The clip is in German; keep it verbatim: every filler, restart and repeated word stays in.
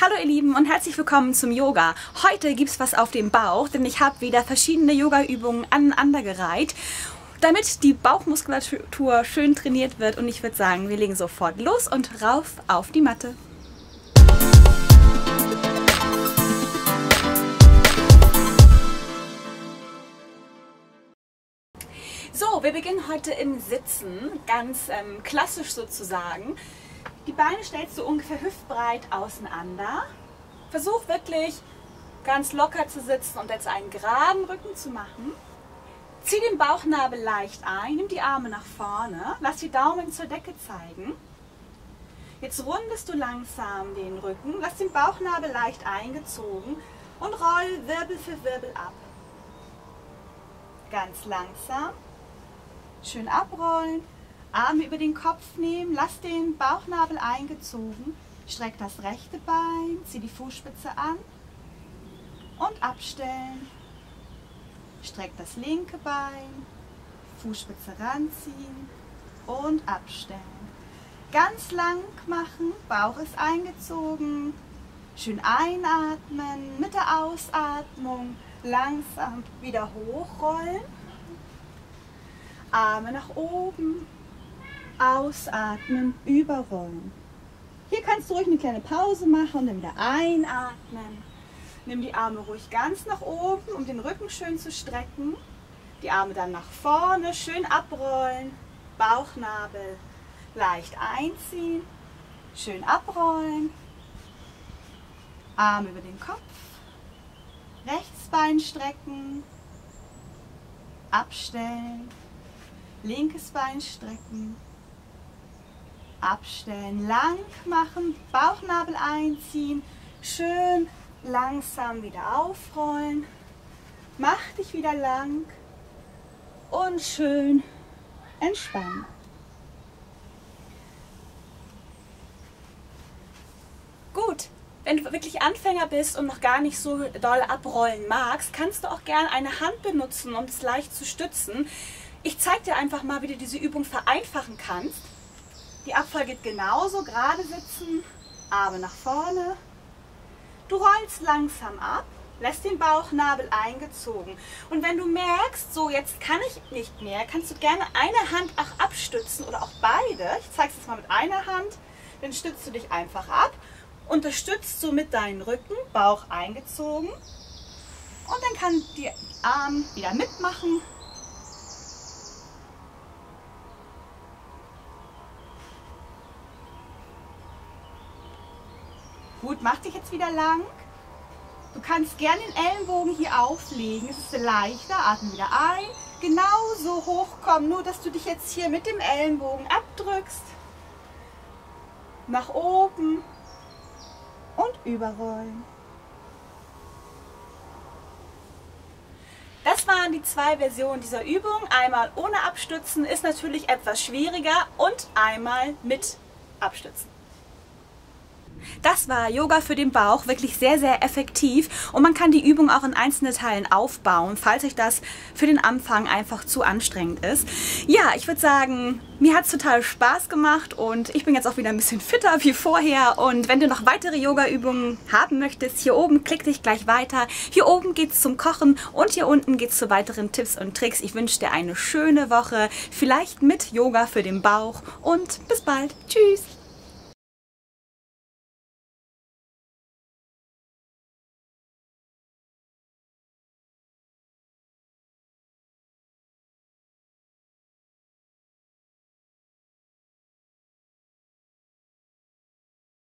Hallo ihr Lieben und herzlich willkommen zum Yoga. Heute gibt es was auf dem Bauch, denn ich habe wieder verschiedene Yoga-Übungen aneinandergereiht, damit die Bauchmuskulatur schön trainiert wird, und ich würde sagen, wir legen sofort los und rauf auf die Matte. So, wir beginnen heute im Sitzen, ganz ähm, klassisch sozusagen. Die Beine stellst du ungefähr hüftbreit auseinander. Versuch wirklich ganz locker zu sitzen und jetzt einen geraden Rücken zu machen. Zieh den Bauchnabel leicht ein, nimm die Arme nach vorne, lass die Daumen zur Decke zeigen. Jetzt rundest du langsam den Rücken, lass den Bauchnabel leicht eingezogen und roll Wirbel für Wirbel ab. Ganz langsam, schön abrollen. Arme über den Kopf nehmen, lass den Bauchnabel eingezogen, streck das rechte Bein, zieh die Fußspitze an und abstellen. Streck das linke Bein, Fußspitze ranziehen und abstellen. Ganz lang machen, Bauch ist eingezogen, schön einatmen, mit der Ausatmung langsam wieder hochrollen, Arme nach oben. Ausatmen, überrollen. Hier kannst du ruhig eine kleine Pause machen und dann wieder einatmen. Nimm die Arme ruhig ganz nach oben, um den Rücken schön zu strecken. Die Arme dann nach vorne, schön abrollen. Bauchnabel leicht einziehen, schön abrollen. Arme über den Kopf. Rechts Bein strecken. Abstellen. Linkes Bein strecken. Abstellen, lang machen, Bauchnabel einziehen, schön langsam wieder aufrollen, mach dich wieder lang und schön entspannen. Gut, wenn du wirklich Anfänger bist und noch gar nicht so doll abrollen magst, kannst du auch gerne eine Hand benutzen, um es leicht zu stützen. Ich zeige dir einfach mal, wie du diese Übung vereinfachen kannst. Die Abfolge geht genauso, gerade sitzen, Arme nach vorne. Du rollst langsam ab, lässt den Bauchnabel eingezogen. Und wenn du merkst, so jetzt kann ich nicht mehr, kannst du gerne eine Hand auch abstützen oder auch beide. Ich zeige es jetzt mal mit einer Hand, dann stützt du dich einfach ab, unterstützt somit deinen Rücken, Bauch eingezogen. Und dann kann die Arme wieder mitmachen. Gut, mach dich jetzt wieder lang. Du kannst gerne den Ellenbogen hier auflegen, es ist leichter, atme wieder ein. Genauso hochkommen, nur dass du dich jetzt hier mit dem Ellenbogen abdrückst. Nach oben und überrollen. Das waren die zwei Versionen dieser Übung. Einmal ohne Abstützen ist natürlich etwas schwieriger und einmal mit Abstützen. Das war Yoga für den Bauch, wirklich sehr, sehr effektiv, und man kann die Übung auch in einzelne Teilen aufbauen, falls euch das für den Anfang einfach zu anstrengend ist. Ja, ich würde sagen, mir hat es total Spaß gemacht und ich bin jetzt auch wieder ein bisschen fitter wie vorher, und wenn du noch weitere Yoga-Übungen haben möchtest, hier oben klick dich gleich weiter. Hier oben geht es zum Kochen und hier unten geht es zu weiteren Tipps und Tricks. Ich wünsche dir eine schöne Woche, vielleicht mit Yoga für den Bauch, und bis bald. Tschüss!